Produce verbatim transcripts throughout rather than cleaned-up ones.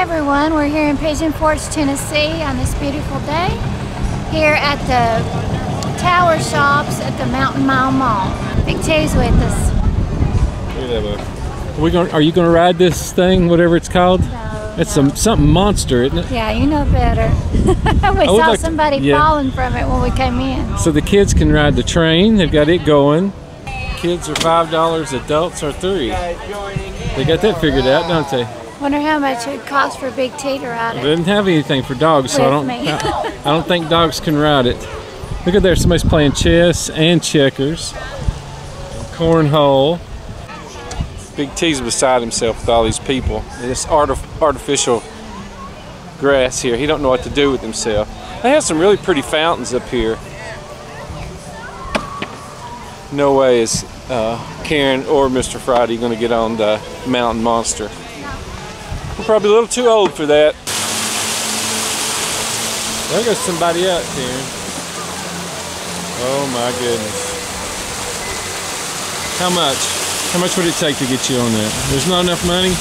Hi everyone, we're here in Pigeon Forge, Tennessee on this beautiful day here at the Tower Shops at the Mountain Mile Mall. Big T's with us. Are, we gonna, are you going to ride this thing, whatever it's called? No, it's no. Some, something monster, isn't it? Yeah, you know better. we I saw like somebody to, yeah. falling from it when we came in. So the kids can ride the train, they've got it going. Kids are five dollars, adults are three dollars. They got that figured out, don't they? Wonder how much it costs for Big T to ride it. They didn't have anything for dogs, so I don't, I, I don't think dogs can ride it. Look at there, somebody's playing chess and checkers, cornhole. Big T's beside himself with all these people. This artif artificial grass here, he don't know what to do with himself. They have some really pretty fountains up here. No way is uh, Karen or Mister Friday going to get on the mountain monster. We're probably a little too old for that. There goes somebody out there. Oh my goodness. How much? How much would it take to get you on that? There's not enough money?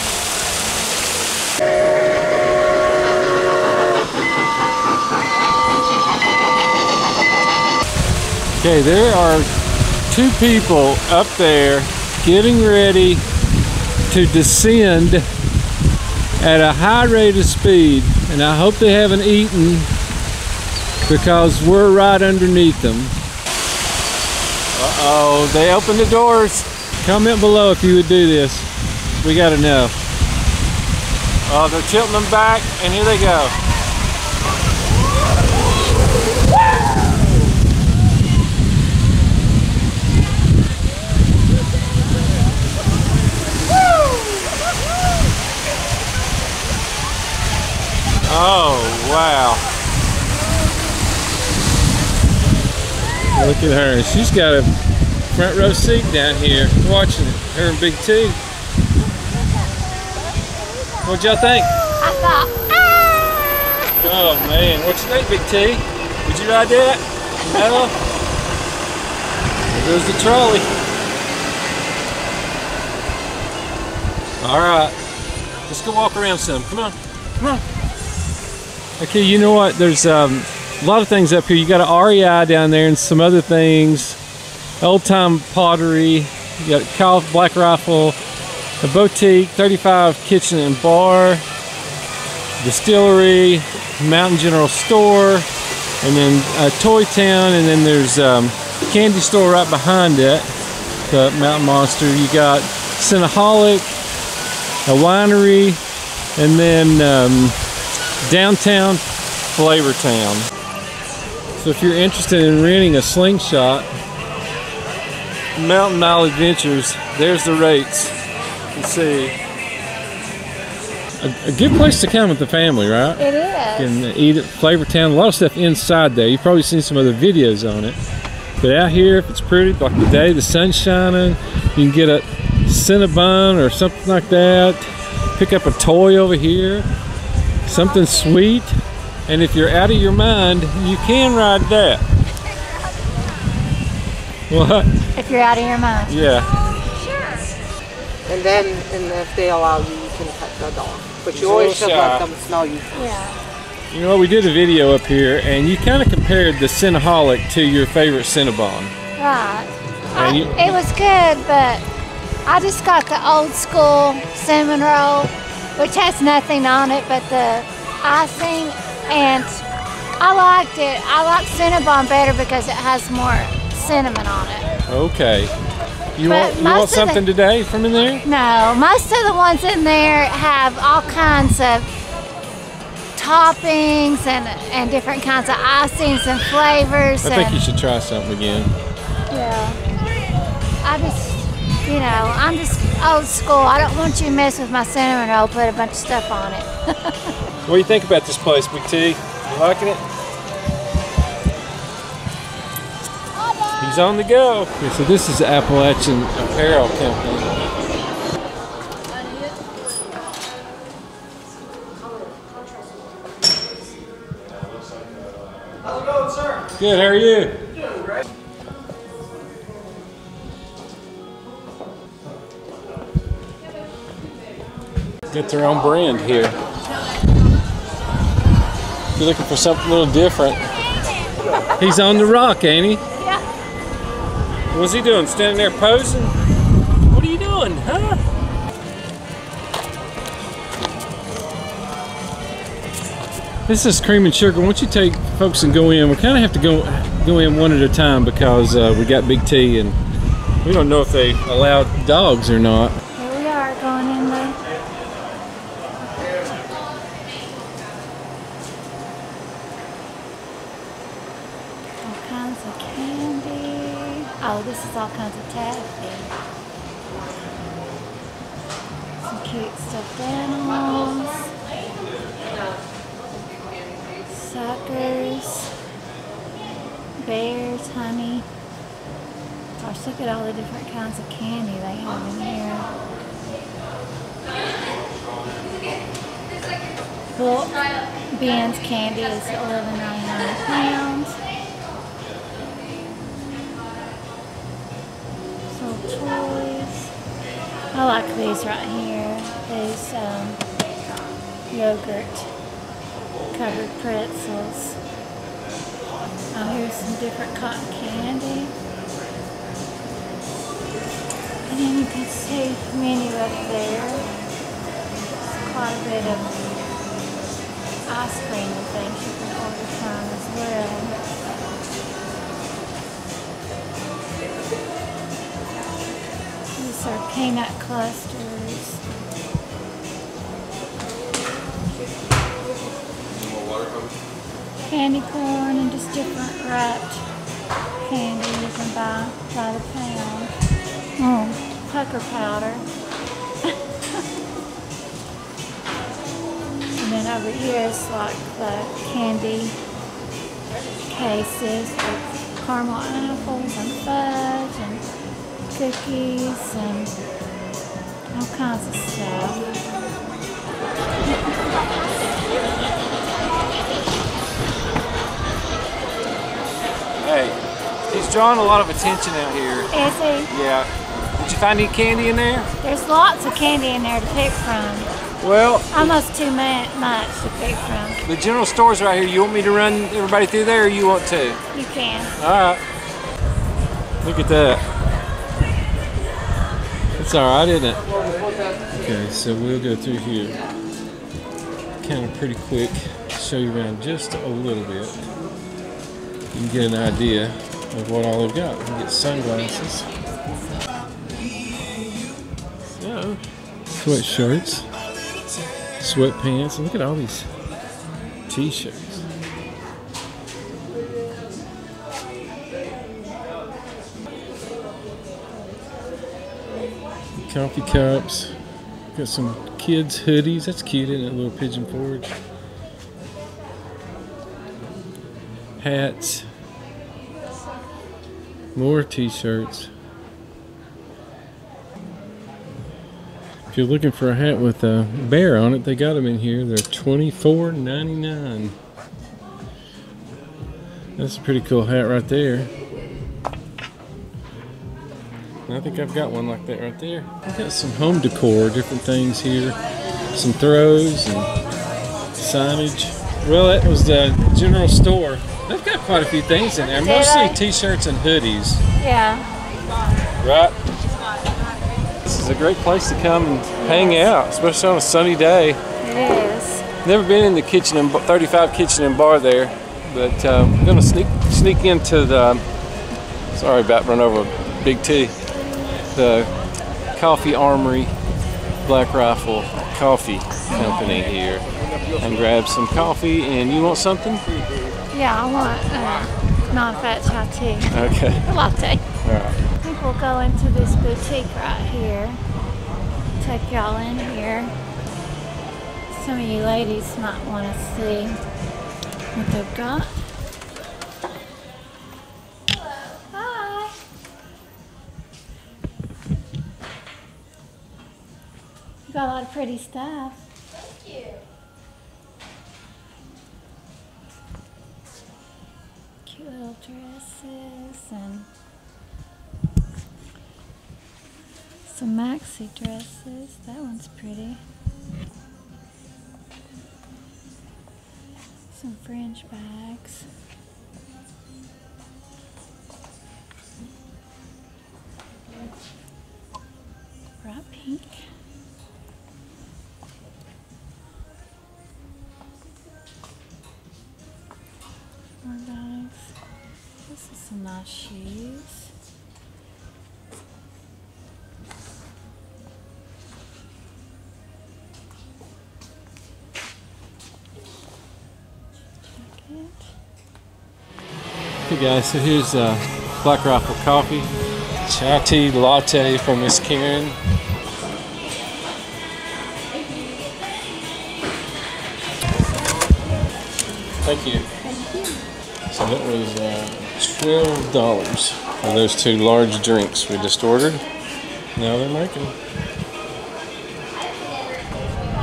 Okay, there are two people up there getting ready to descend at a high rate of speed, and I hope they haven't eaten because we're right underneath them. Uh-oh, they opened the doors. Comment below if you would do this. We got enough. Oh, they're tilting them back, and here they go. Oh, wow. Look at her. She's got a front row seat down here watching it. Her and Big T. What'd y'all think? I thought, ah! Oh, man. What'd you think, Big T? Would you ride that? No? There goes the trolley. All right. Let's go walk around some. Come on. Come on. Okay, you know what? There's um, a lot of things up here. You got an R E I down there and some other things. Old time pottery. You got Cal Black Rifle, a boutique, thirty-five Kitchen and Bar, distillery, Mountain General Store, and then uh, Toy Town, and then there's um, a candy store right behind it, the Mountain Monster. You got Cinnaholic, a winery, and then Um, Downtown Flavortown. So if you're interested in renting a slingshot, Mountain Mile Adventures, there's the rates. You can see. A, a good place to come with the family, right? It is. You can eat at Flavortown. A lot of stuff inside there. You've probably seen some other videos on it. But out here, if it's pretty, like today, the sun's shining, you can get a Cinnabon or something like that. Pick up a toy over here. Something sweet, and if you're out of your mind, you can ride that. What? If you're out of your mind. Yeah. Sure. And then, and if they allow you, you can pet the dog. But you He's always should let them smell you first. Yeah. You know, we did a video up here, and you kind of compared the Cinnaholic to your favorite Cinnabon. Right. I, you, it was good, but I just got the old school cinnamon roll, which has nothing on it but the icing, and I liked it. I like Cinnabon better because it has more cinnamon on it. Okay. You but want, you want something the, today from in there? No, most of the ones in there have all kinds of toppings and, and different kinds of icings and flavors. I and, think you should try something again. Yeah. I just... You know, I'm just old school. I don't want you to mess with my cinnamon roll. Put a bunch of stuff on it. What do you think about this place, Big T? You liking it? He's on the go. Okay, so this is the Appalachian Apparel Company. How's it going, sir? Good. How are you? Doing great. Get their own brand here. You're looking for something a little different. He's on the rock, ain't he? Yeah. What's he doing? Standing there posing? What are you doing, huh? This is Cream and Sugar. Why don't you take folks and go in? We kind of have to go go in one at a time because uh, we got Big T and we don't know if they allow dogs or not. Here we are going in there. All kinds of candy. Oh, this is all kinds of taffy. Some cute stuffed animals. Suckers, bears, honey. Gosh, look at all the different kinds of candy they have in here. Well, Bean's candy is eleven ninety-nine a pound. So toys. I like these right here. These um, yogurt. Covered pretzels. Oh, here's some different cotton candy. And then you can see the menu up there. There's quite a bit of ice cream and things you can order from as well. These are peanut clusters. Candy corn and just different wrapped candy you can buy by the pound. Mm, pucker powder. And then over here is like the candy cases with caramel apples and fudge and cookies and all kinds of stuff. Hey, he's drawing a lot of attention out here. Is he? Yeah. Did you find any candy in there? There's lots of candy in there to pick from. Well, almost too much to pick from. The general store's right here. You want me to run everybody through there, or you want to? You can. All right. Look at that. It's all right, isn't it? Okay, so we'll go through here, kind of pretty quick. Show you around just a little bit. You can get an idea of what all they've got. You can get sunglasses. So, sweatshirts, sweatpants, and look at all these t-shirts. Coffee cups. Got some kids' hoodies. That's cute, isn't it? A little Pigeon Forge. Hats, more t-shirts. If you're looking for a hat with a bear on it, they got them in here. They're twenty-four ninety-nine. That's a pretty cool hat right there. And I think I've got one like that right there. I've got some home decor, different things here. Some throws and signage. Well, that was the general store. They've got quite a few things in there. Did Mostly I? T-shirts and hoodies. Yeah. Right. This is a great place to come and hang out, especially on a sunny day. It is. Never been in the kitchen and thirty-five Kitchen and Bar there, but uh, I'm gonna sneak sneak into the. Sorry about run over Big T. The Coffee Armory, Black Rifle Coffee Company here. And grab some coffee, and you want something? Yeah, I want uh, non-fat chai tea. Okay. A latte. All right. I think we'll go into this boutique right here. Take y'all in here. Some of you ladies might want to see what they've got. Hi. You got a lot of pretty stuff. Thank you. Little dresses and some maxi dresses. That one's pretty. Some French bags. Bright pink. More bags. This is some nice shoes. Hey guys, so here's uh, Black Rifle Coffee, chai tea latte from Miss Karen. Thank you. Thank you. So that was uh, twelve dollars for those two large drinks we just ordered. Now they're making.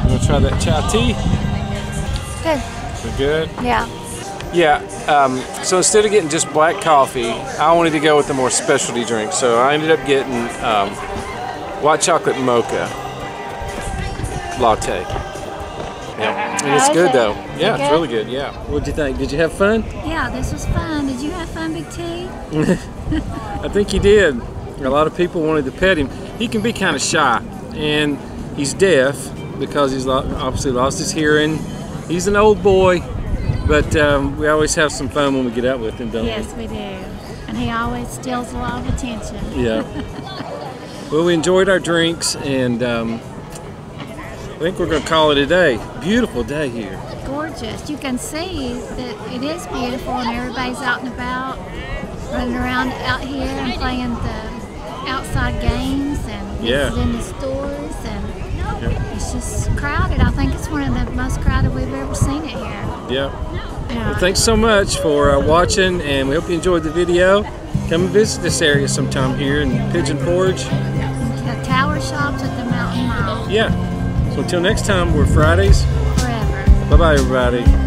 You want to try that chai tea? Good. We're good? Yeah. Yeah, um, so instead of getting just black coffee, I wanted to go with the more specialty drink. So I ended up getting um, white chocolate mocha latte. Yeah, and it's good though. Yeah, okay. It's really good, yeah. What'd you think? Did you have fun? Yeah, this was fun. Did you have fun, Big T? I think he did. A lot of people wanted to pet him. He can be kind of shy, and he's deaf because he's obviously lost his hearing. He's an old boy. But um, we always have some fun when we get out with him, don't we? Yes, we do. And he always steals a lot of attention. Yeah. Well, we enjoyed our drinks, and um, I think we're going to call it a day. Beautiful day here. Gorgeous. You can see that it is beautiful, and everybody's out and about, running around out here and playing the outside games and yeah. visiting the stores. And yeah. It's just crowded. I think it's one of the most crowded we've ever seen it here. Yeah. yeah. Well, thanks so much for uh, watching, and we hope you enjoyed the video. Come and visit this area sometime here in Pigeon Forge. The Tower Shops at the Mountain Mile. Yeah. So until next time, we're Fridays Forever. Bye-bye, everybody.